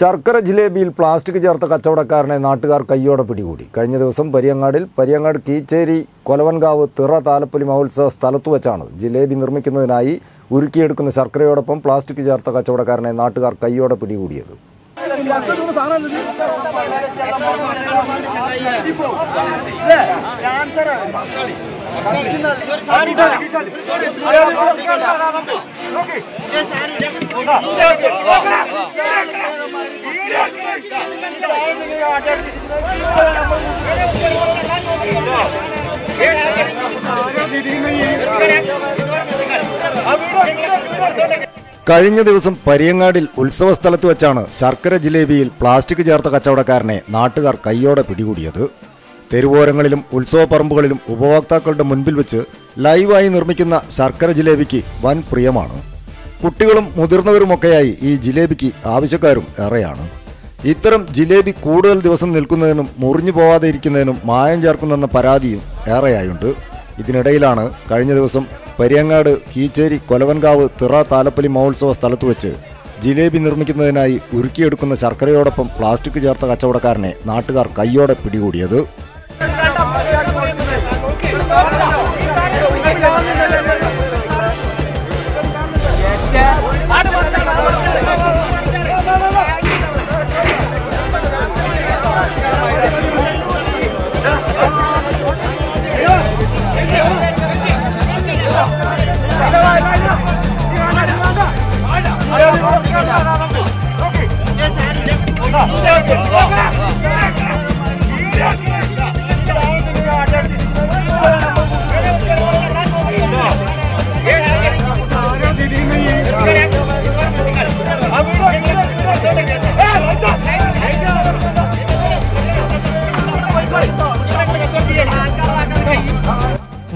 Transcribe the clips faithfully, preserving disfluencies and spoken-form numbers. ശർക്കര ജിലേബിയിൽ പ്ലാസ്റ്റിക് ചേർത്ത കച്ചവടക്കാരനെ നാട്ടുകാർ കയ്യോടെ പിടികൂടി. കഴിഞ്ഞ ദിവസം പരിയങ്ങാടിൽ പരിയങ്ങാട് കീച്ചേരി കൊലവൻകാവ് തിറ താലപ്പൊലി മഹോത്സവ സ്ഥലത്തു വച്ചാണ് ജിലേബി നിർമ്മിക്കുന്നതിനായി ഉരുക്കിയെടുക്കുന്ന ശർക്കരയോടൊപ്പം പ്ലാസ്റ്റിക് ചേർത്ത കച്ചവടക്കാരനെ നാട്ടുകാർ കയ്യോടെ പിടികൂടിയത്. കഴിഞ്ഞ ദിവസം പരിയങ്ങാടിൽ ഉത്സവ സ്ഥലത്ത് വെച്ചാണ് ശർക്കര ജിലേബിയിൽ പ്ലാസ്റ്റിക് ചേർത്ത കച്ചവടക്കാരനെ നാട്ടുകാർ കയ്യോടെ പിടികൂടിയത്. തെരുവോരങ്ങളിലും ഉത്സവപ്പറമ്പുകളിലും ഉപഭോക്താക്കളുടെ മുൻപിൽ വെച്ച് ലൈവായി നിർമ്മിക്കുന്ന ശർക്കര ജിലേബിക്ക് വൻ പ്രിയമാണ്. കുട്ടികളും മുതിർന്നവരുമൊക്കെയായി ഈ ജിലേബിക്ക് ആവശ്യക്കാരും ഏറെയാണ്. ഇത്തരം ജിലേബി കൂടുതൽ ദിവസം നിൽക്കുന്നതിനും മുറിഞ്ഞു പോവാതെ ഇരിക്കുന്നതിനും മായം ചേർക്കുന്നെന്ന പരാതിയും ഏറെയായുണ്ട്. ഇതിനിടയിലാണ് കഴിഞ്ഞ ദിവസം പരിയങ്ങാട് കീച്ചേരി കൊലവൻകാവ് തിറ താലപ്പൊലി മഹോത്സവ സ്ഥലത്ത് വെച്ച് ജിലേബി നിർമ്മിക്കുന്നതിനായി ഉരുക്കിയെടുക്കുന്ന ശർക്കരയോടൊപ്പം പ്ലാസ്റ്റിക് ചേർത്ത കച്ചവടക്കാരനെ നാട്ടുകാർ കയ്യോടെ പിടികൂടിയത്.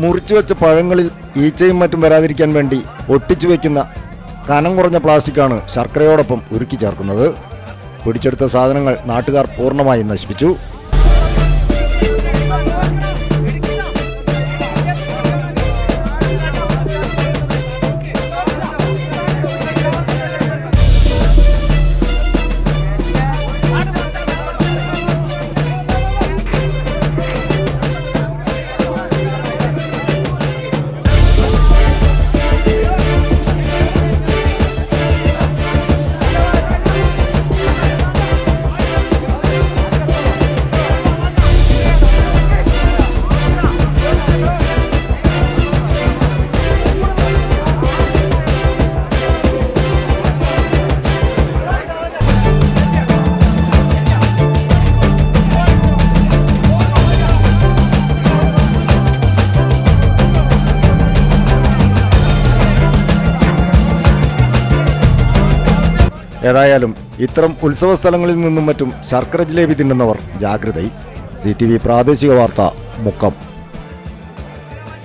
മുറിച്ചുവെച്ച പഴങ്ങളിൽ ഈച്ചയും മറ്റും വരാതിരിക്കാൻ വേണ്ടി ഒട്ടിച്ചു വയ്ക്കുന്ന കനം കുറഞ്ഞ പ്ലാസ്റ്റിക്കാണ് ശർക്കരയോടൊപ്പം ഉരുക്കി ചേർക്കുന്നത്. പിടിച്ചെടുത്ത സാധനങ്ങൾ നാട്ടുകാർ പൂർണ്ണമായി നശിപ്പിച്ചു. ഏതായാലും ഇത്തരം ഉത്സവ സ്ഥലങ്ങളിൽ നിന്നും മറ്റും ശർക്കര ജിലേബി തിന്നുന്നവർ ജാഗ്രതയായി. സി ടി വി പ്രാദേശിക വാർത്ത മുക്കം.